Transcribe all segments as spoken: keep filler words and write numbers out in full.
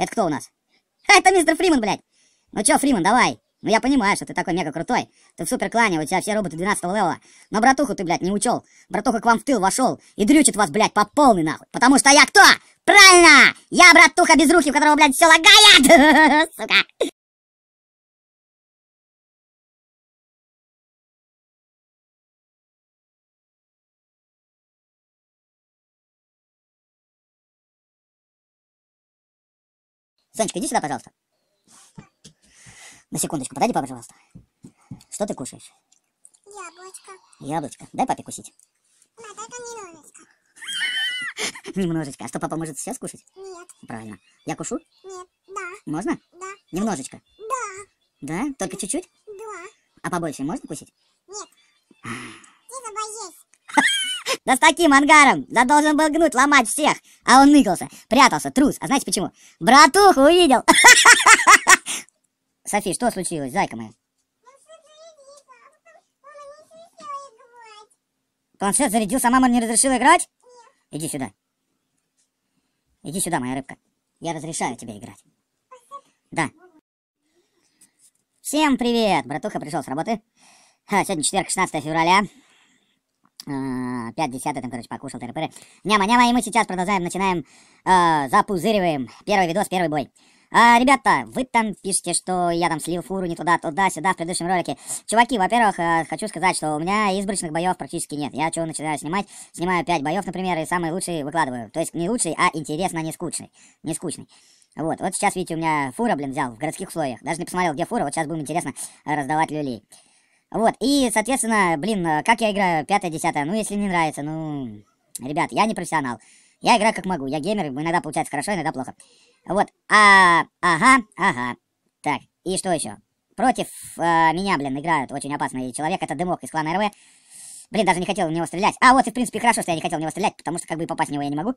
Это кто у нас? Ха, это мистер Фриман, блядь. Ну чё, Фриман, давай. Ну я понимаю, что ты такой мега крутой. Ты в суперклане, у тебя все роботы двенадцатого левела. Но братуху ты, блядь, не учел. Братуха к вам в тыл вошел и дрючит вас, блядь, по полной нахуй. Потому что я кто? Правильно! Я братуха без руки, у которого, блядь, все лагает! Сука! Сонечка, иди сюда, пожалуйста. На секундочку, подойди, пожалуйста. Что ты кушаешь? Яблочко. Яблочко. Дай папе кусить. Мама, дай немножечко. Немножечко. А что, папа может сейчас кушать? Нет. Правильно. Я кушу? Нет. Да. Можно? Да. Немножечко? Да. Да? Только чуть-чуть? Да. А побольше можно кусить? Нет. Ты забоишь. Да с таким ангаром! Да должен был гнуть, ломать всех! А он ныкался, прятался, трус. А знаете почему? Братуху увидел! Софи, что случилось, зайка моя? Планшет зарядился, мама не разрешила играть? Иди сюда. Иди сюда, моя рыбка. Я разрешаю тебе играть. Да. Всем привет! Братуха пришел с работы. Сегодня четверг, шестнадцатое февраля. пятьдесят, там, короче, покушал, тыры-пыры. Няма-няма, и мы сейчас продолжаем, начинаем, э, запузыриваем. Первый видос, первый бой. А, ребята, вы там пишете, что я там слил фуру не туда, туда, сюда в предыдущем ролике. Чуваки, во-первых, э, хочу сказать, что у меня избранных боев практически нет. Я чего начинаю снимать? Снимаю пять боев, например, и самый лучший выкладываю. То есть не лучший, а интересно, не скучный. Не скучный. Вот, вот сейчас, видите, у меня фура, блин, взял в городских условиях. Даже не посмотрел, где фура, вот сейчас будем интересно раздавать люлей. Вот, и, соответственно, блин, как я играю, пятое-десятое, ну, если не нравится, ну, ребят, я не профессионал, я играю как могу, я геймер, иногда получается хорошо, иногда плохо, вот, а, ага, ага, так, и что еще, против а, меня, блин, играют очень опасный человек, это Дымок из клана РВ, блин, даже не хотел в него стрелять, а вот, и, в принципе, хорошо, что я не хотел в него стрелять, потому что, как бы, попасть в него я не могу,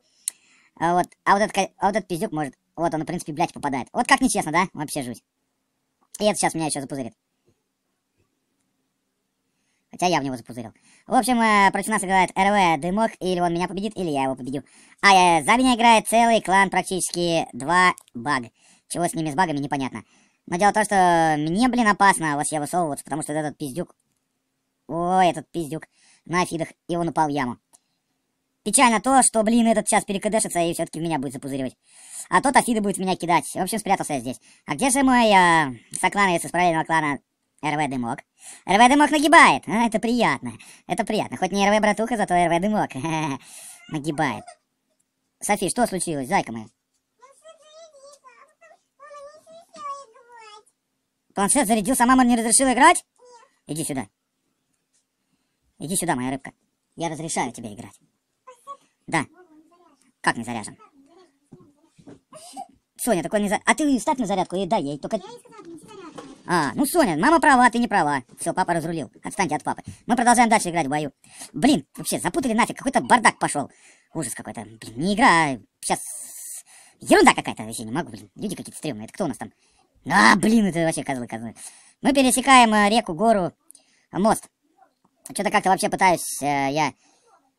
а вот, а вот этот, а вот этот пиздюк может, вот он, в принципе, блядь, попадает, вот как нечестно, да, вообще жуть, и это сейчас меня еще запузырит. Хотя я в него запузырил. В общем, э, против нас играет РВ Дымок. Или он меня победит, или я его победю. А э, за меня играет целый клан, практически два баг. Чего с ними, с багами, непонятно. Но дело в том, что мне, блин, опасно вот я высовываться, потому что этот пиздюк... Ой, этот пиздюк. На фидах. И он упал в яму. Печально то, что, блин, этот сейчас перекадешится и все-таки меня будет запузыривать. А тот афиды будет меня кидать. В общем, спрятался я здесь. А где же мой э, соклан из правильного клана... РВ Дымок. РВ Дымок нагибает. А, это приятно. Это приятно. Хоть не РВ Братуха, зато РВ Дымок. Нагибает. Софи, что случилось, зайка моя? Планшет зарядился, мама не разрешила играть? Иди сюда. Иди сюда, моя рыбка. Я разрешаю тебе играть. Да. Как не заряжен? Соня, такой не заряжен. А ты ставь на зарядку и дай ей. Только... А, ну Соня, мама права, ты не права. Все, папа разрулил. Отстаньте от папы. Мы продолжаем дальше играть в бою. Блин, вообще, запутали нафиг. Какой-то бардак пошел. Ужас какой-то. Блин, не игра, а сейчас... Ерунда какая-то. Вообще не могу, блин. Люди какие-то стрёмные. Это кто у нас там? А, блин, это вообще козлы, козлы. Мы пересекаем э, реку, гору, мост. Что-то как-то вообще пытаюсь э, я...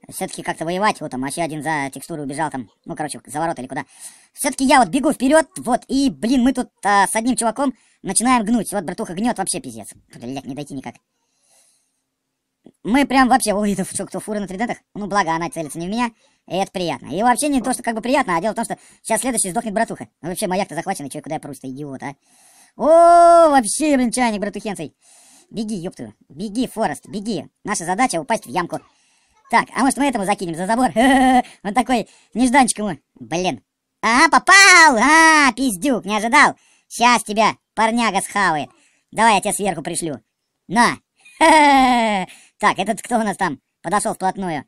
Все-таки как-то воевать. Вот там вообще один за текстуру убежал там. Ну, короче, за ворота или куда. Все-таки я вот бегу вперед, вот. И, блин, мы тут а, с одним чуваком начинаем гнуть. Вот братуха гнет, вообще пиздец. Блядь, не дойти никак. Мы прям вообще... Ой, это что, кто фуры на три дэ-тах? Ну, благо, она целится не в меня. И это приятно. И вообще не то, что как бы приятно, а дело в том, что сейчас следующий сдохнет братуха. Ну, вообще, маяк-то захваченный. Че, куда я прусь-то, идиот, а? О, вообще, блин, чайник, братухенцей. Беги, ёптую. Беги, Форест, беги. Наша задача упасть в ямку. Так, а может мы этому закинем за забор? Он такой, нежданчик ему. Блин. А, попал! А, пиздюк, не ожидал. Сейчас тебя парняга схавает. Давай я тебя сверху пришлю. На. Так, этот кто у нас там? Подошел вплотную.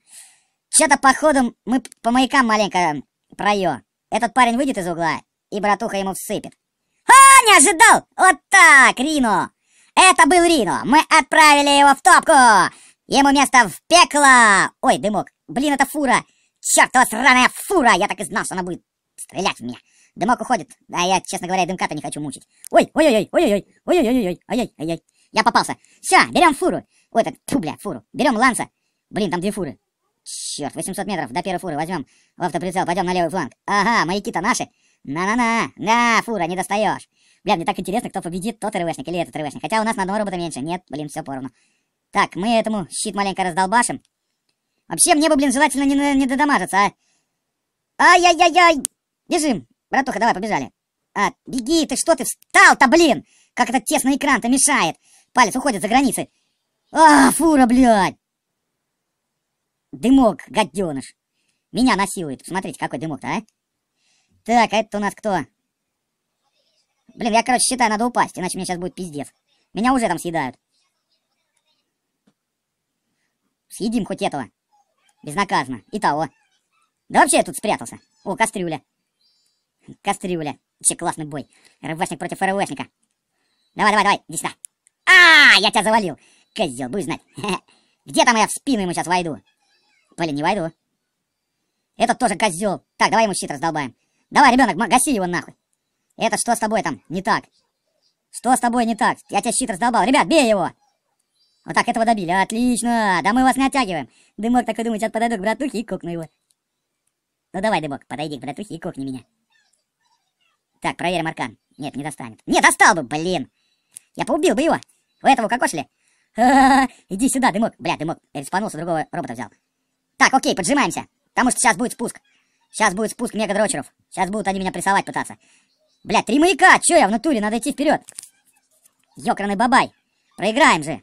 Че-то походу мы по маякам маленько проё. Этот парень выйдет из угла, и братуха ему всыпет. А, не ожидал! Вот так, Рино. Это был Рино. Мы отправили его в топку. Ему место в пекло! Ой, Дымок. Блин, это фура. Чёртова сраная фура. Я так и знал, что она будет стрелять в меня. Дымок уходит. А я, честно говоря, Дымка-то не хочу мучить. Ой, ой-ой-ой, ой-ой-ой, ой-ой-ой, ой-ой-ой. Я попался. Всё, берем фуру. Ой, так, фу, бля, фуру. Берем ланса. Блин, там две фуры. Черт, восемьсот метров до первой фуры возьмем в автоприцел. Пойдем на левый фланг. Ага, маяки-то наши. На-на-на! Да, фура, не достаешь. Бля, мне так интересно, кто победит, тот РВшник или этот РВшник. Хотя у нас на одного робота меньше. Нет, блин, все поровну. Так, мы этому щит маленько раздолбашим. Вообще, мне бы, блин, желательно не, не додамажиться, а. Ай-яй-яй-яй! Бежим! Братуха, давай, побежали. А, беги, ты что, ты встал-то, блин? Как этот тесный экран-то мешает. Палец уходит за границы. А, фура, блядь! Дымок, гаденыш. Меня насилует. Смотрите, какой дымок-то, а. Так, а это у нас кто? Блин, я, короче, считаю, надо упасть, иначе мне сейчас будет пиздец. Меня уже там съедают. Съедим хоть этого. Безнаказанно. И того. Да вообще я тут спрятался. О, кастрюля. Кастрюля. Вообще классный бой. РВшник против РВшника. Давай, давай, давай. Иди сюда. А, я тебя завалил. Козел, будешь знать. Где там я в спину ему сейчас войду? Блин, не войду. Этот тоже козел. Так, давай ему щит раздолбаем. Давай, ребенок, гаси его нахуй. Это что с тобой там не так? Что с тобой не так? Я тебя щит раздолбал. Ребят, бей его. Вот так, этого добили. Отлично. Да мы вас не оттягиваем. Дымок такой думает, сейчас подойду к братухе и кокну его. Ну давай, Дымок, подойди к братухе и кокни меня. Так, проверим аркан. Нет, не достанет. Нет, достал бы, блин. Я поубил бы его. У этого кокошли. Ха-ха-ха. Иди сюда, Дымок. Бля, Дымок. Я респанулся, другого робота взял. Так, окей, поджимаемся. Потому что сейчас будет спуск. Сейчас будет спуск мега-дрочеров. Сейчас будут они меня прессовать пытаться. Бля, три маяка. Че я в натуре? Надо идти вперед. Ёкранный бабай. Проиграем же.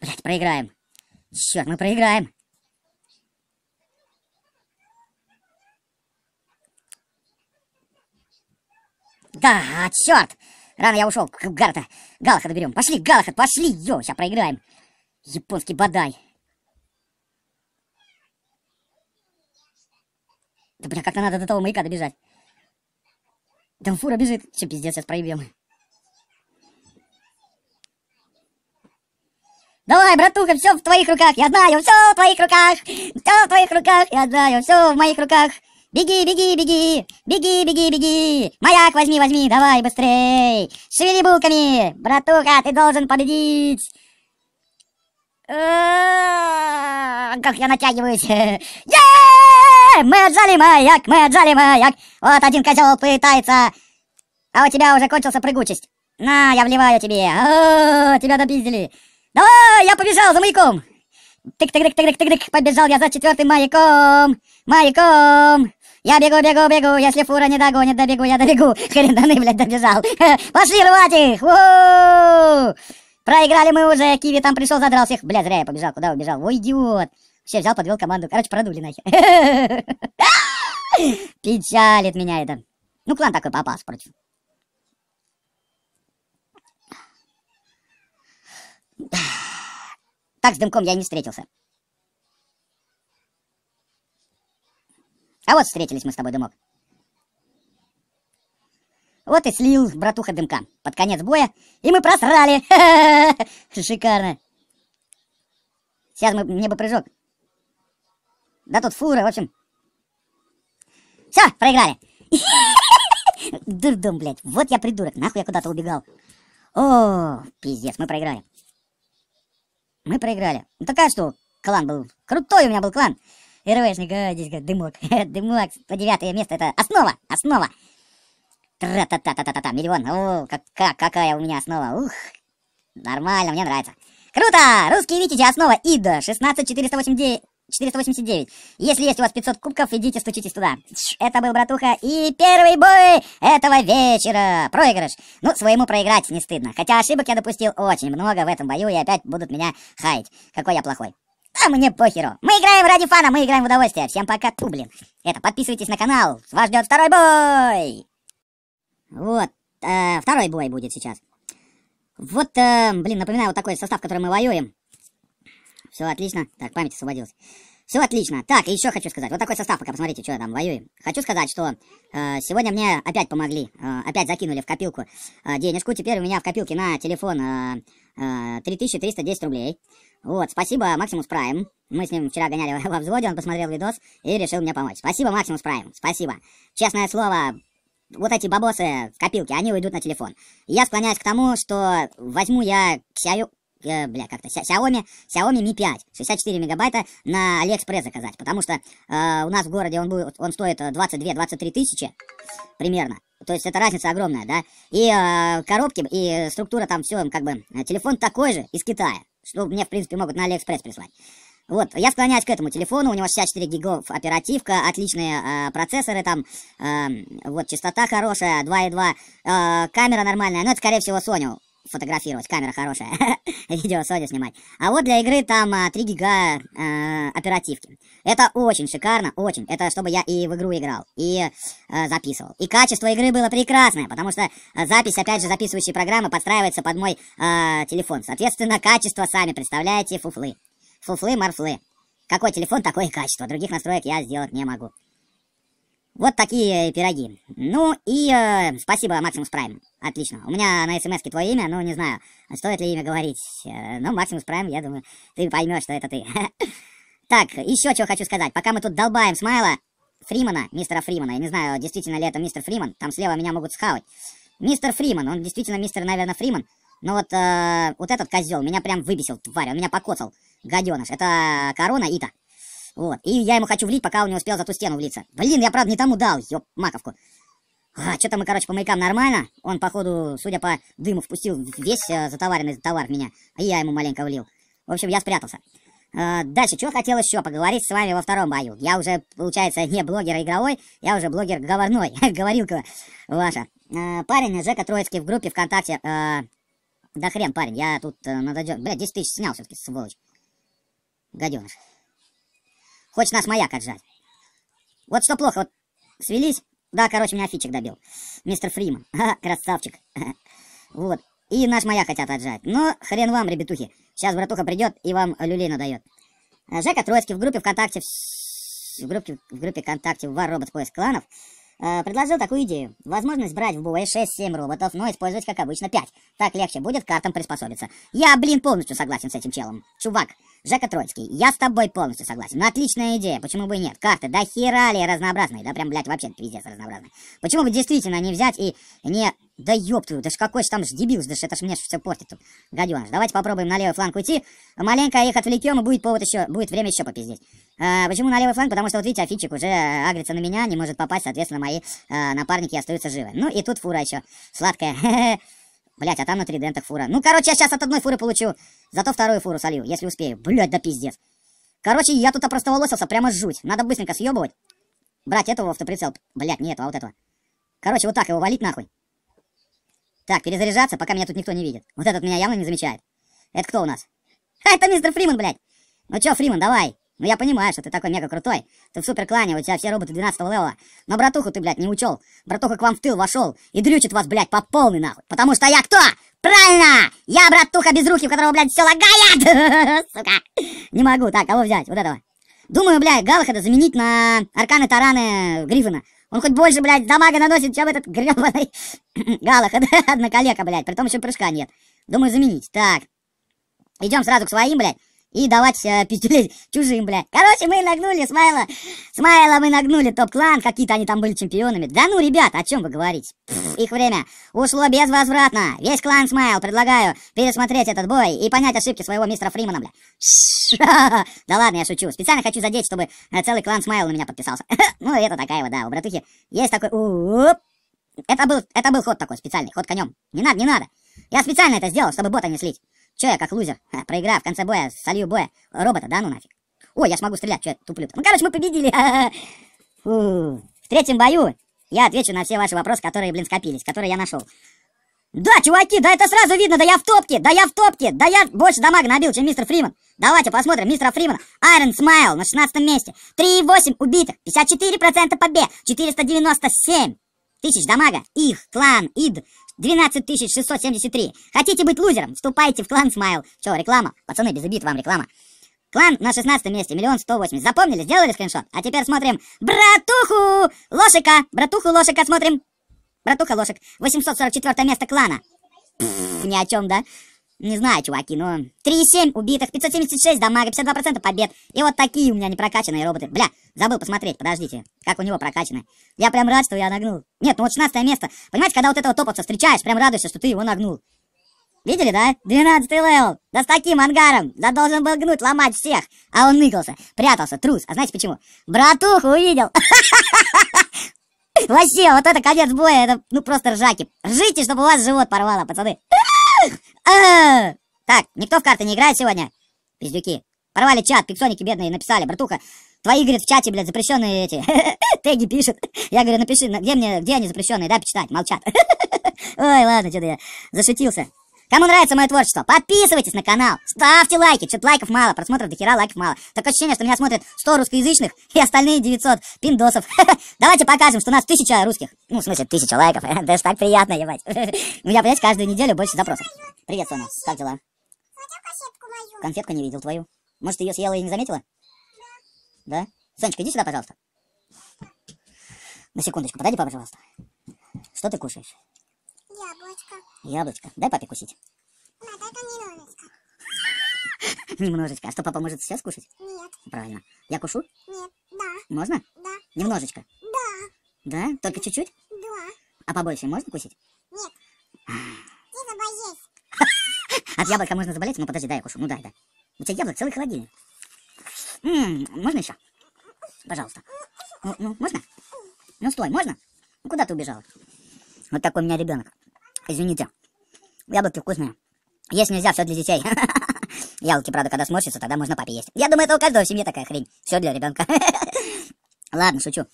Блять, проиграем. Черт, мы проиграем. Да, черт. Рано я ушел. Галахат, Галахат берем. Пошли, Галахат, пошли. Йо, сейчас проиграем. Японский бодай. Да, бля, как-то надо до того маяка добежать. Там фура бежит. Все, пиздец, сейчас проебем. Давай, братуха, все в твоих руках. Я знаю, все в твоих руках. Все в твоих руках. Я знаю, все в моих руках. Беги, беги, беги. Беги, беги, беги. Маяк возьми, возьми. Давай, быстрей. Шевели булками. Братуха, ты должен победить. Как я натягиваюсь. Мы отжали маяк, мы отжали маяк. Вот один козел пытается. А у тебя уже кончился прыгучесть. На, я вливаю тебе. О, тебя допиздили. Давай, я побежал за маяком. Тык-тык-тык-тык-тык-тык. Побежал я за четвертым маяком. Маяком. Я бегу, бегу, бегу. Если фура не догонит, добегу, я добегу. Хренаны, блядь, добежал. Пошли рвать их. У-у-у. Проиграли мы уже. Киви там пришел, задрал всех. Бля, зря я побежал. Куда убежал? Ой, идиот. Все, взял, подвел команду. Короче, продули нахер. Печалит меня это. Ну, клан такой попался против. Так с Дымком я и не встретился. А вот встретились мы с тобой, Дымок. Вот и слил братуха Дымка под конец боя. И мы просрали. Шикарно. Сейчас мы, мне бы прыжок. Да тут фура, в общем. Все, проиграли. Дурдом, блядь. Вот я придурок. Нахуй я куда-то убегал. О, пиздец, мы проиграли. Мы проиграли. Ну такая что, клан был. Крутой у меня был клан. РВшник, а, здесь как Дымок. Дымок, сто девятое место, это основа, основа. Тра-та-та-та-та-та, миллион. О, как, какая у меня основа. Ух, нормально, мне нравится. Круто! Русские, видите, основа ИДА шестнадцать четыреста восемьдесят девять. Если есть у вас пятьсот кубков, идите, стучитесь туда. Это был, братуха, и первый бой этого вечера. Проигрыш. Ну, своему проиграть не стыдно. Хотя ошибок я допустил очень много в этом бою, и опять будут меня хаять. Какой я плохой. А мне похеру. Мы играем ради фана, мы играем в удовольствие. Всем пока, ту, блин. Это, подписывайтесь на канал. Вас ждет второй бой. Вот, э, второй бой будет сейчас. Вот, э, блин, напоминаю, вот такой состав, который мы воюем. Все отлично. Так, память освободилась. Все отлично. Так, и еще хочу сказать. Вот такой состав, пока посмотрите, что я там воюю. Хочу сказать, что э, сегодня мне опять помогли. Э, опять закинули в копилку э, денежку. Теперь у меня в копилке на телефон э, э, три тысячи триста десять рублей. Вот, спасибо Максимус Прайм. Мы с ним вчера гоняли во взводе, он посмотрел видос и решил мне помочь. Спасибо, Максимус Прайм. Спасибо. Честное слово... Вот эти бабосы в копилке, они уйдут на телефон. Я склоняюсь к тому, что возьму я Xiaomi э, бля, как-то, Xiaomi, Xiaomi Mi пять, шестьдесят четыре мегабайта на Алиэкспресс заказать, потому что э, у нас в городе он, будет, он стоит двадцать две — двадцать три тысячи примерно, то есть это разница огромная, да, и э, коробки, и структура там все, как бы, телефон такой же из Китая, что мне, в принципе, могут на Алиэкспресс прислать. Вот, я склоняюсь к этому телефону, у него шестьдесят четыре гигов оперативка, отличные э, процессоры там, э, вот, частота хорошая, два и два, э, камера нормальная, но это, скорее всего, Sony фотографировать, камера хорошая, видео Sony снимать. А вот для игры там э, три гига э, оперативки. Это очень шикарно, очень, это чтобы я и в игру играл, и э, записывал. И качество игры было прекрасное, потому что запись, опять же, записывающей программы подстраивается под мой э, телефон. Соответственно, качество, сами представляете, фуфлы. Фуфлы, марфлы. Какой телефон, такое и качество. Других настроек я сделать не могу. Вот такие пироги. Ну и э, спасибо, Максимус Прайм. Отлично. У меня на смс-ке твое имя, но ну, не знаю, стоит ли имя говорить. Э, но Максимус Прайм, я думаю, ты поймешь, что это ты. Так, еще что хочу сказать. Пока мы тут долбаем Смайла Фримана, мистера Фримана. Я не знаю, действительно ли это мистер Фриман. Там слева меня могут схавать. Мистер Фриман, он действительно мистер, наверное, Фриман. Но вот, э, вот этот козел меня прям выбесил, тварь. Он меня покоцал. Гаденыш. Это корона Ита. Вот. И я ему хочу влить, пока он не успел за ту стену влиться. Блин, я правда не тому дал, ёп, маковку. А, что-то мы, короче, по маякам нормально. Он, походу, судя по дыму, впустил весь э, затоваренный товар в меня. И я ему маленько влил. В общем, я спрятался. Э, дальше, что хотел еще поговорить с вами во втором бою. Я уже, получается, не блогер игровой, я уже блогер говорной. Говорилка ваша. Э, парень Жека Троицкий в группе ВКонтакте... Э, да хрен, парень, я тут э, надо... Блядь, десять тысяч снял все-таки, сволочь. Гаденыш. Хочешь нас маяк отжать. Вот что плохо, вот свелись. Да, короче, меня фичик добил. Мистер Фриман. Ха, красавчик. Вот. И наш маяк хотят отжать. Но хрен вам, ребятухи. Сейчас братуха придет и вам люлей надает. Жека Троицкий в группе ВКонтакте... В группе, в группе ВКонтакте War Robots поиск кланов... предложил такую идею. Возможность брать в бой шесть-семь роботов, но использовать, как обычно, пять. Так легче будет картам приспособиться. Я, блин, полностью согласен с этим челом. Чувак, Жека Троицкий, я с тобой полностью согласен. Ну, отличная идея, почему бы и нет. Карты до хера ли разнообразные, да прям, блядь, вообще пиздец разнообразные. Почему бы действительно не взять и не... Да ёб твою, да ж какой ж там ж дебил, да ж это ж мне ж все портит тут. Гадёныш, давайте попробуем на левый фланг уйти. Маленько их отвлекем, и будет повод еще, будет время еще попиздеть. А, почему на левый фланг? Потому что, вот видите, афичик уже агрится на меня, не может попасть, соответственно, мои а, напарники остаются живы. Ну и тут фура еще сладкая. Блять, а там на тридентах фура. Ну, короче, я сейчас от одной фуры получу, зато вторую фуру солью, если успею. Блять, да пиздец. Короче, я тут просто волосился, прямо жуть. Надо быстренько съебывать. Брать этого в автоприцел. Блять, не этого, а вот этого. Короче, вот так его валить нахуй. Так, перезаряжаться, пока меня тут никто не видит. Вот этот меня явно не замечает. Это кто у нас? Ха, это мистер Фриман, блядь! Ну чё, Фриман, давай! Ну я понимаю, что ты такой мега крутой. Ты в суперклане, у тебя все роботы двенадцатого левела. Но братуху ты, блядь, не учел. Братуха к вам в тыл вошел и дрючит вас, блядь, по полной нахуй. Потому что я кто? Правильно! Я братуха без руки, у которого, блядь, все лагает! Сука! Не могу. Так, кого взять? Вот этого. Думаю, блядь, Галахада заменить на арканы-тараны Гриффина. Он хоть больше, блядь, дамага наносит, чем этот гребаный Галах. Одноколека, блядь. Притом еще прыжка нет. Думаю, заменить. Так. Идем сразу к своим, блядь. И давать э, пиздюлей чужим, блядь. Короче, мы нагнули Смайла. Смайла мы нагнули, топ-клан. Какие-то они там были чемпионами. Да ну, ребята, о чем вы говорите? Пфф, их время ушло безвозвратно. Весь клан Смайл. Предлагаю пересмотреть этот бой и понять ошибки своего мистера Фримана, бля. Да ладно, я шучу. Специально хочу задеть, чтобы целый клан Смайл на меня подписался. Ну, это такая вот, да, у братухи есть такой... Это был, это был ход такой специальный, ход конем. Не надо, не надо. Я специально это сделал, чтобы бота не слить. Че я как лузер? Ха, проиграю в конце боя, солью боя робота, да ну нафиг. Ой, я смогу стрелять, че я туплю-то. Ну, короче, мы победили. Фу. В третьем бою я отвечу на все ваши вопросы, которые, блин, скопились, которые я нашел. Да, чуваки, да это сразу видно, да я в топке, да я в топке, да я больше дамага набил, чем мистер Фриман. Давайте посмотрим мистера Фримана. Iron Smile на шестнадцатом месте. три и восемь убитых, пятьдесят четыре процента побед, четыреста девяносто семь тысяч дамага. Их клан Ид. двенадцать тысяч шестьсот семьдесят три. Хотите быть лузером? Вступайте в клан Смайл. Че, реклама? Пацаны, без обид, вам реклама. Клан на шестнадцатом месте, миллион сто восемьдесят. Запомнили? Сделали скриншот? А теперь смотрим братуху Лошика. Братуху Лошика смотрим. Братуха Лошик. восемьсот сорок четвёртое место клана. Пфф, ни о чем, да? Не знаю, чуваки, но... три и семь убитых, пятьсот семьдесят шесть дамага, пятьдесят два процента побед. И вот такие у меня непрокачанные роботы. Бля, забыл посмотреть, подождите, как у него прокачаны. Я прям рад, что я нагнул. Нет, ну вот шестнадцатое место. Понимаете, когда вот этого топовца встречаешь, прям радуешься, что ты его нагнул. Видели, да? двенадцатый левел. Да с таким ангаром. Да должен был гнуть, ломать всех. А он ныкался, прятался, трус. А знаете почему? Братуху увидел. Вообще, вот это конец боя. Это, ну, просто ржаки. Ржите, чтобы у вас живот порвало, пацаны. Так, никто в карты не играет сегодня? Пиздюки. Порвали чат, пиксоники бедные написали. Братуха, твои, говорит, в чате, блядь, запрещенные эти. Теги пишут. Я говорю, напиши, где мне, где они запрещенные, да, почитать. Молчат. Ой, ладно, что-то я зашутился. Кому нравится мое творчество, подписывайтесь на канал, ставьте лайки, что-то лайков мало, просмотров до хера, лайков мало. Такое ощущение, что меня смотрят сто русскоязычных и остальные девятьсот пиндосов. Давайте покажем, что у нас тысяча русских. Ну, в смысле, тысяча лайков. Даже так приятно, ебать. У меня, блядь, каждую неделю больше запросов. Привет, Соня, как дела? Конфетку не видел твою. Может, ее съела и не заметила? Да. Да? Сонечка, иди сюда, пожалуйста. На секундочку, подойди, папа, пожалуйста. Что ты кушаешь? Яблочко. Яблочко. Дай папе кусить. Мама, только немножечко. Немножечко. А что, папа может сейчас кушать? Нет. Правильно. Я кушу? Нет. Да. Можно? Да. Немножечко? Да. Да? Только чуть-чуть? Да. А побольше можно кусить? Нет. Ты заболеешь. От яблока можно заболеть? Ну подожди, дай я кушу. Ну дай, да. У тебя яблок целый холодильник. Ммм, можно еще? Пожалуйста. Ну, ну, можно? Ну стой, можно? Ну куда ты убежала? Вот такой у меня ребенок. Извините. Яблоки вкусные. Есть нельзя, все для детей. Яблоки, правда, когда сморщатся, тогда можно папе есть. Я думаю, это у каждого в семье такая хрень. Все для ребенка. Ладно, шучу.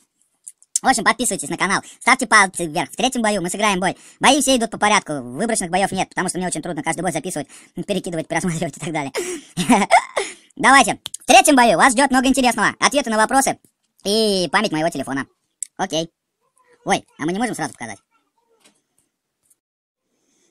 В общем, подписывайтесь на канал, ставьте пальцы вверх. В третьем бою мы сыграем бой. Бои все идут по порядку, выборочных боев нет, потому что мне очень трудно каждый бой записывать, перекидывать, пересматривать и так далее. Давайте. В третьем бою вас ждет много интересного. Ответы на вопросы и память моего телефона. Окей. Ой, а мы не можем сразу показать?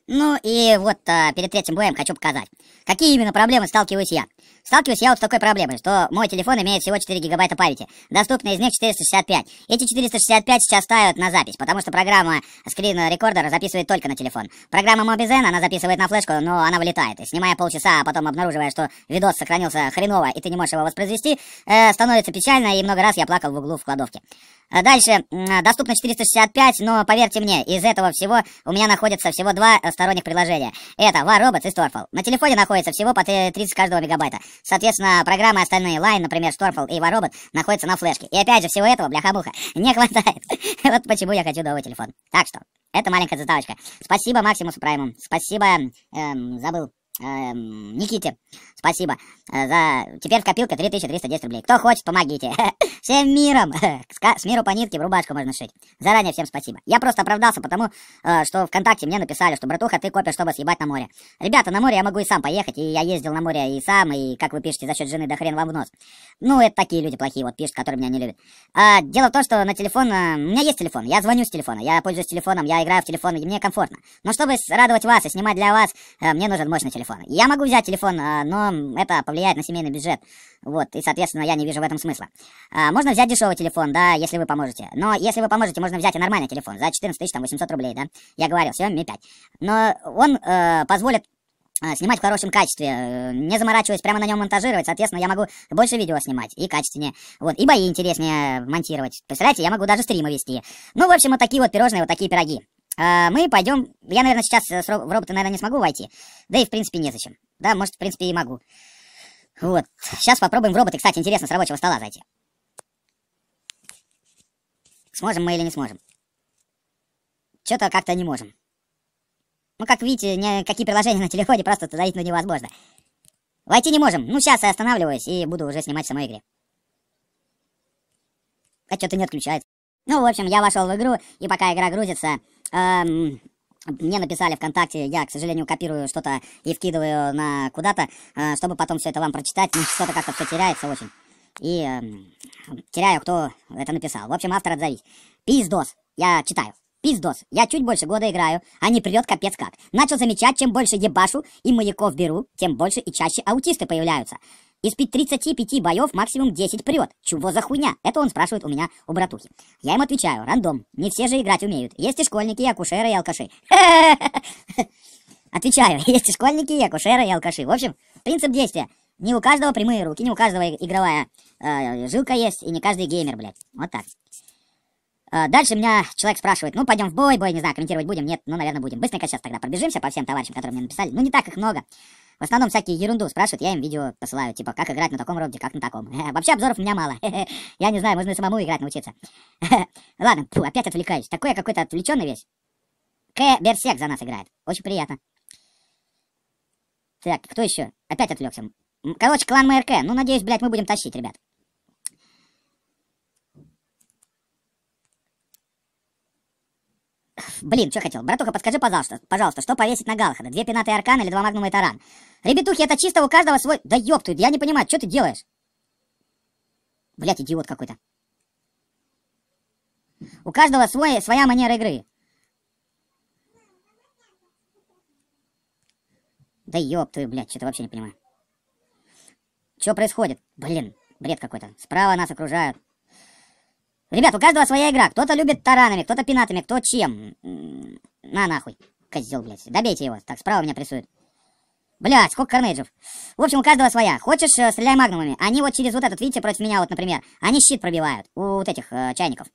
Ну и вот а, перед третьим боем хочу показать, какие именно проблемы сталкиваюсь я. Сталкиваюсь я вот с такой проблемой, что мой телефон имеет всего четыре гигабайта памяти. Доступно из них четыреста шестьдесят пять. Эти четыреста шестьдесят пять сейчас ставят на запись, потому что программа Screen Recorder записывает только на телефон. Программа Mobizen, она записывает на флешку, но она вылетает. И снимая полчаса, а потом обнаруживая, что видос сохранился хреново, и ты не можешь его воспроизвести, э, становится печально, и много раз я плакал в углу в кладовке. Дальше, доступно четыреста шестьдесят пять, но поверьте мне, из этого всего у меня находится всего два сторонних приложения. Это War Robots и Starfall. На телефоне находится всего по тридцать каждого мегабайта. Соответственно, программы остальные, Line, например, Starfall и War Robots, находятся на флешке. И опять же, всего этого, бляха-муха, не хватает. Вот почему я хочу новый телефон. Так что, это маленькая заставочка. Спасибо Максимусу Прайму. Спасибо, эм, забыл. Эм, Никите, спасибо за... Теперь в копилке три тысячи триста десять рублей. Кто хочет, помогите. Всем миром. С миру по нитке в рубашку можно шить. Заранее всем спасибо. Я просто оправдался потому, что ВКонтакте мне написали, что братуха, ты копишь, чтобы съебать на море. Ребята, на море я могу и сам поехать. И я ездил на море и сам, и, как вы пишете, за счет жены да хрен вам в нос. Ну, это такие люди плохие, вот пишут, которые меня не любят. А, дело в том, что на телефон... У меня есть телефон, я звоню с телефона, я пользуюсь телефоном, я играю в телефон, и мне комфортно. Но чтобы радовать вас и снимать для вас, мне нужен мощный телефон. Я могу взять телефон, но это повлияет на семейный бюджет. Вот, и, соответственно, я не вижу в этом смысла. Можно взять дешевый телефон, да, если вы поможете. Но если вы поможете, можно взять и нормальный телефон за четырнадцать тысяч восемьсот рублей, да. Я говорил, Xiaomi Mi пять. Но он э, позволит снимать в хорошем качестве, не заморачиваясь, прямо на нем монтажировать, соответственно, я могу больше видео снимать, и качественнее, вот, и бои интереснее монтировать. Представляете, я могу даже стримы вести. Ну, в общем, вот такие вот пирожные, вот такие пироги. Мы пойдем. Я, наверное, сейчас в роботы, наверное, не смогу войти. Да и, в принципе, незачем. Да, может, в принципе, и могу. Вот. Сейчас попробуем в роботы. Кстати, интересно, с рабочего стола зайти. Сможем мы или не сможем? Что-то как-то не можем. Ну, как видите, никакие приложения на телефоне просто зайти ну, невозможно. Войти не можем. Ну, сейчас я останавливаюсь и буду уже снимать в самой игре. А что-то не отключается. Ну, в общем, я вошел в игру, и пока игра грузится... Эм, мне написали ВКонтакте, я, к сожалению, копирую что-то и вкидываю на куда-то, э, чтобы потом все это вам прочитать, ну, что-то как-то все теряется очень. И э, теряю, кто это написал. В общем, автор, отзовись. Пиздос. Я читаю. Пиздос. Я чуть больше года играю, а не прет капец как. Начал замечать, чем больше ебашу и маяков беру, тем больше и чаще аутисты появляются. Из тридцати пяти боев максимум десять прет. Чего за хуйня? Это он спрашивает у меня, у братухи. Я им отвечаю, рандом. Не все же играть умеют. Есть и школьники, и акушеры, и алкаши. Отвечаю, есть и школьники, и акушеры, и алкаши. В общем, принцип действия. Не у каждого прямые руки, не у каждого игровая э, жилка есть, и не каждый геймер, блядь. Вот так. Дальше меня человек спрашивает, ну, пойдем в бой, бой, не знаю, комментировать будем? Нет, ну, наверное, будем. Быстренько сейчас тогда пробежимся по всем товарищам, которые мне написали. Ну, не так их много. В основном всякие ерунду спрашивают, я им видео посылаю, типа, как играть на таком роде, как на таком. Вообще обзоров у меня мало. Я не знаю, можно и самому играть научиться. Ладно, фу, опять отвлекаюсь. Такой я какой-то отвлеченный весь. К. Берсек за нас играет. Очень приятно. Так, кто еще? Опять отвлекся. Короче, клан МРК. Ну, надеюсь, блядь, мы будем тащить, ребят. Блин, что хотел? Братуха, подскажи, пожалуйста, пожалуйста, что повесить на Галахада? Две пенатые аркана или два магнума и таран? Ребятухи, это чисто у каждого свой... Да ёб ты, я не понимаю, что ты делаешь? Блядь, идиот какой-то. У каждого свой... своя манера игры. Да ёб ты, блядь, что-то вообще не понимаю. Что происходит? Блин, бред какой-то. Справа нас окружают. Ребят, у каждого своя игра. Кто-то любит таранами, кто-то пенатами, кто чем. На нахуй. Козел, блядь. Добейте его. Так, справа меня прессуют. Блядь, сколько карнейджев. В общем, у каждого своя. Хочешь, стреляй магнумами. Они вот через вот этот, видите, против меня вот, например. Они щит пробивают. У вот этих э, чайников.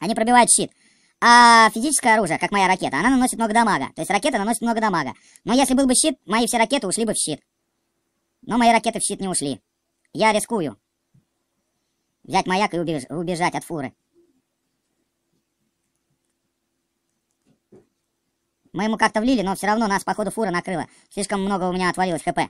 Они пробивают щит. А физическое оружие, как моя ракета, она наносит много дамага. То есть ракета наносит много дамага. Но если был бы щит, мои все ракеты ушли бы в щит. Но мои ракеты в щит не ушли. Я рискую. Взять маяк и убеж- убежать от фуры. Мы ему как-то влили, но все равно нас, походу, фура накрыла. Слишком много у меня отвалилось хп.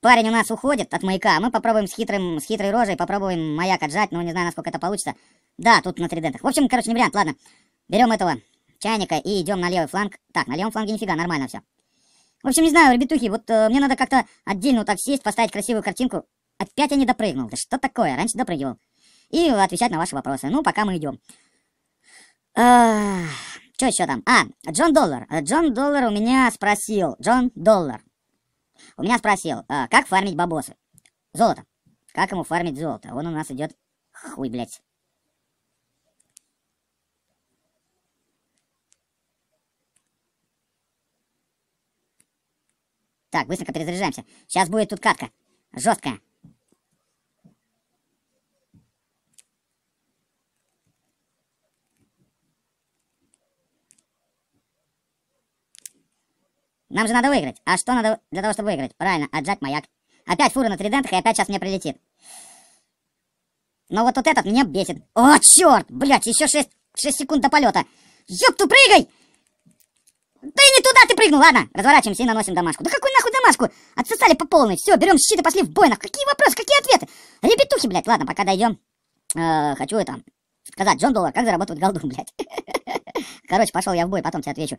Парень у нас уходит от маяка. Мы попробуем с, хитрым, с хитрой рожей, попробуем маяк отжать, но не знаю, насколько это получится. Да, тут на тридентах. В общем, короче, не вариант. Ладно, берем этого чайника и идем на левый фланг. Так, на левом фланге нифига, нормально все. В общем, не знаю, ребятухи, вот э, мне надо как-то отдельно вот так сесть, поставить красивую картинку. Опять я не допрыгнул. Да что такое? Раньше допрыгивал. И отвечать на ваши вопросы. Ну, пока мы идем. А, что еще там? А, Джон Доллар. Джон Доллар у меня спросил. Джон Доллар. У меня спросил, а, как фармить бабосы? Золото. Как ему фармить золото? Он у нас идет... Хуй, блядь. Так, быстренько перезаряжаемся. Сейчас будет тут катка. Жесткая. Нам же надо выиграть. А что надо для того, чтобы выиграть? Правильно, отжать маяк. Опять фура на тридентах, и опять сейчас мне прилетит. Но вот вот этот меня бесит. О, черт! Блять, еще шесть, шесть секунд до полета. Ёпту, прыгай! Да и не туда ты прыгнул, ладно. Разворачиваемся и наносим домашку. Да какую нахуй домашку? Отсосали по полной. Все, берем щит и пошли в бой. Какие вопросы, какие ответы? Ребятухи, блядь. Ладно, пока дойдем. Э, хочу это сказать. Джон Доллар, как заработать голду, блядь? Короче, пошел я в бой, потом тебе отвечу.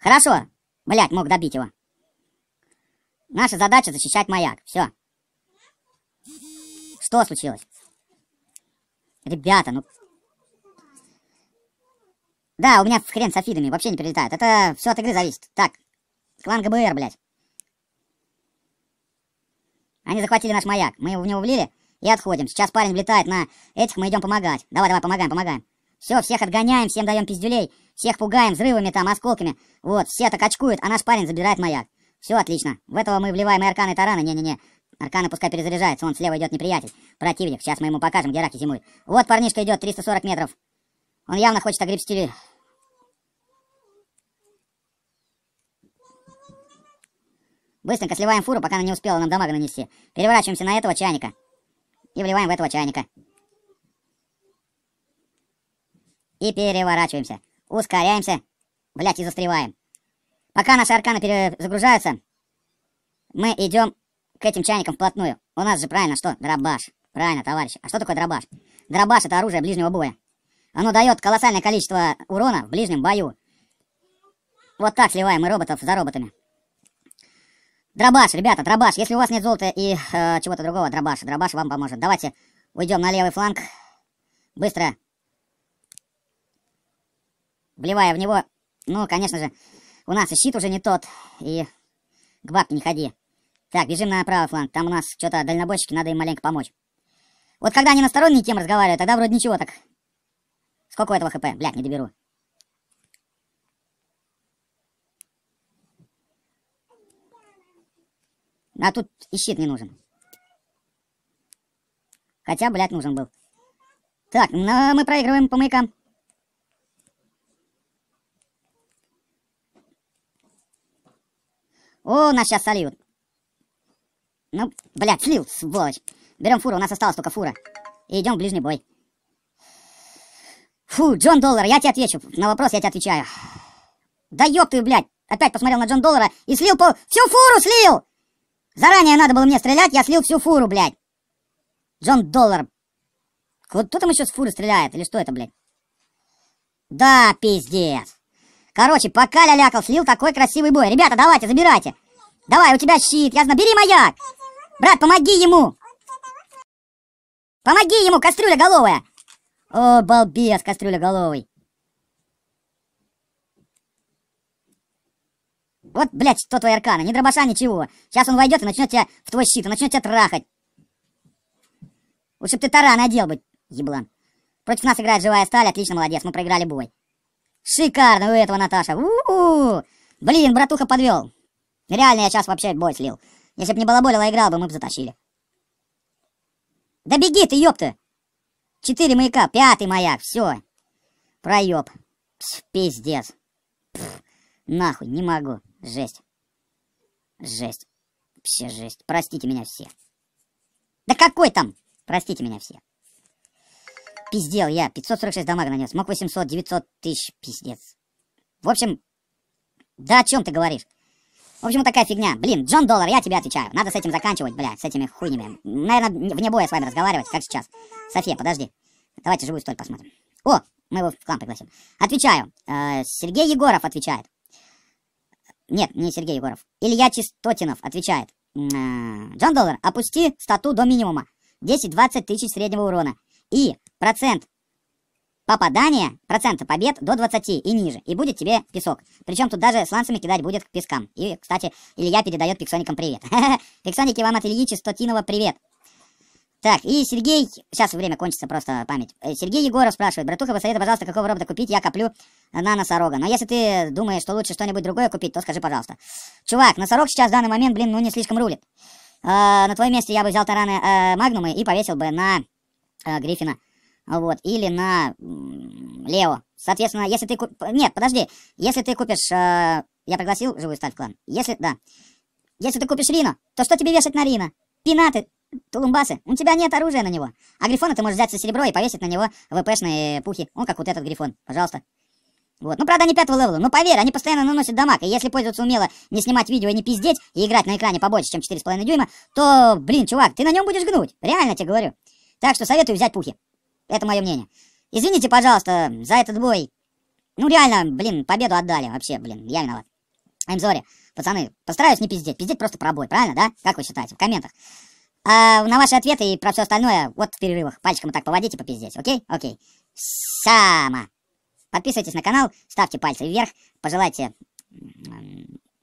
Хорошо, блядь, мог добить его. Наша задача защищать маяк. Все. Что случилось? Ребята, ну... Да, у меня хрен с афидами, вообще не прилетает. Это все от игры зависит. Так, клан ГБР, блядь. Они захватили наш маяк. Мы его в него влили и отходим. Сейчас парень влетает на этих, мы идем помогать. Давай, давай, помогаем, помогаем. Все, всех отгоняем, всем даем пиздюлей. Всех пугаем взрывами, там, осколками. Вот, все так очкуют, а наш парень забирает маяк. Все отлично. В этого мы вливаем и арканы, и тараны. Не-не-не. Арканы пускай перезаряжается. Вон слева идет неприятель. Противник. Сейчас мы ему покажем, где раки зимуют. Вот парнишка идет, триста сорок метров. Он явно хочет огреб стили. Быстренько сливаем фуру, пока она не успела нам дамага нанести. Переворачиваемся на этого чайника. И вливаем в этого чайника. И переворачиваемся. Ускоряемся, блять, и застреваем. Пока наши арканы перезагружаются, мы идем к этим чайникам вплотную. У нас же правильно что? Дробаш. Правильно, товарищи. А что такое дробаш? Дробаш — это оружие ближнего боя. Оно дает колоссальное количество урона в ближнем бою. Вот так сливаем мы роботов за роботами. Дробаш, ребята, дробаш. Если у вас нет золота и э, чего-то другого, дробаш. Дробаш вам поможет. Давайте уйдем на левый фланг. Быстро. Вливая в него, ну, конечно же, у нас и щит уже не тот, и к бабке не ходи. Так, бежим на правый фланг, там у нас что-то дальнобойщики, надо им маленько помочь. Вот когда они на сторонние темы разговаривают, тогда вроде ничего так. Сколько у этого хп? Блядь, не доберу. А тут и щит не нужен. Хотя, блядь, нужен был. Так, ну, мы проигрываем по маякам. О, нас сейчас сольют. Ну, блядь, слил, сволочь. Берем фуру, у нас осталась только фура. И идем в ближний бой. Фу, Джон Доллар, я тебе отвечу. На вопрос я тебе отвечаю. Да ёб ты, блядь. Опять посмотрел на Джон Доллара и слил по... Всю фуру слил! Заранее надо было мне стрелять, я слил всю фуру, блядь. Джон Доллар. Кто там еще с фуры стреляет? Или что это, блядь? Да, пиздец. Короче, пока лялякал, слил такой красивый бой. Ребята, давайте, забирайте. Давай, у тебя щит, я знаю. Бери маяк. Брат, помоги ему. Помоги ему, кастрюля головая. О, балбес, кастрюля головой. Вот, блядь, что твои арканы. Ни дробаша, ничего. Сейчас он войдет и начнет тебя в твой щит. И начнет тебя трахать. Лучше бы ты таран одел бы, еблан. Против нас играет живая сталь. Отлично, молодец. Мы проиграли бой. Шикарно у этого, Наташа. У-у-у. Блин, братуха подвел. Реально, я сейчас вообще бой слил. Если бы не балаболил, а играл бы, мы бы затащили. Да беги ты, ёпта. Четыре маяка, пятый маяк, все. Проеб. Пс, пиздец. Пф, нахуй, не могу. Жесть. Жесть. Все жесть. Простите меня все. Да какой там? Простите меня все. Пиздел я. пятьсот сорок шесть дамага нанес. Мог восемьсот, девятьсот тысяч. Пиздец. В общем... Да о чем ты говоришь? В общем, вот такая фигня. Блин, Джон Доллар, я тебе отвечаю. Надо с этим заканчивать, блядь, с этими хуйнями. Наверное, вне боя с вами разговаривать, как сейчас. София, подожди. Давайте живую столь посмотрим. О, мы его в клан пригласим. Отвечаю. Э, Сергей Егоров отвечает. Нет, не Сергей Егоров. Илья Чистотинов отвечает. Э, Джон Доллар, опусти стату до минимума. десять-двадцать тысяч среднего урона. И процент попадания, процента побед до двадцати и ниже. И будет тебе песок. Причем тут даже сланцами кидать будет к пескам. И, кстати, Илья передает пиксоникам привет. Пиксоники вам от Ильи Чистотинова привет. Так, и Сергей... Сейчас время кончится, просто память. Сергей Егоров спрашивает. Братуха, посоветуй, пожалуйста, какого робота купить? Я коплю на носорога. Но если ты думаешь, что лучше что-нибудь другое купить, то скажи, пожалуйста. Чувак, носорог сейчас в данный момент, блин, ну не слишком рулит. Э, на твоем месте я бы взял тараны э, магнумы и повесил бы на э, Гриффина. Вот, или на э, Лео. Соответственно, если ты куп... Нет, подожди. Если ты купишь... Э, я пригласил живую сталь в клан. Если... Да. Если ты купишь Рино, то что тебе вешать на Рино? Пинаты, тулумбасы. У тебя нет оружия на него. А Грифона ты можешь взять за серебро и повесить на него ВПшные пухи. Он как вот этот Грифон. Пожалуйста. Вот. Ну, правда, они пятого левела. Но поверь, они постоянно наносят дамаг. И если пользоваться умело, не снимать видео и не пиздеть, и играть на экране побольше, чем четыре с половиной дюйма, то, блин, чувак, ты на нем будешь гнуть. Реально тебе говорю. Так что советую взять пухи. Это мое мнение. Извините, пожалуйста, за этот бой. Ну, реально, блин, победу отдали. Вообще, блин, я виноват. I'm sorry. Пацаны, постараюсь не пиздеть. Пиздеть просто про бой, правильно, да? Как вы считаете? В комментах. А на ваши ответы и про все остальное вот в перерывах. Пальчиком вот так поводите, попиздеть. Окей? Окей. Сама. Подписывайтесь на канал, ставьте пальцы вверх, пожелайте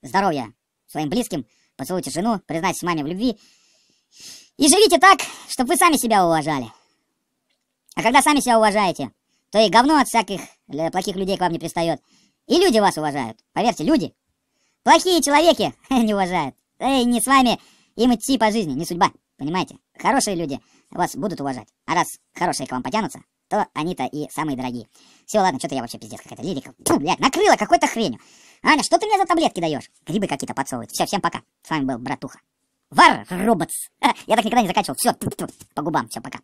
здоровья своим близким, поцелуйте жену, признайтесь маме в любви. И живите так, чтобы вы сами себя уважали. А когда сами себя уважаете, то и говно от всяких плохих людей к вам не пристает. И люди вас уважают. Поверьте, люди. Плохие человеки не уважают. Да и не с вами им идти по жизни, не судьба. Понимаете? Хорошие люди вас будут уважать. А раз хорошие к вам потянутся, то они-то и самые дорогие. Все, ладно, что-то я вообще пиздец, какая-то лирика. Фу, блядь, накрыла какой-то хренью. Аня, что ты мне за таблетки даешь? Грибы какие-то подсовывают. Все, всем пока. С вами был братуха. War Robots. Я так никогда не заканчивал. Все, по губам, все, пока.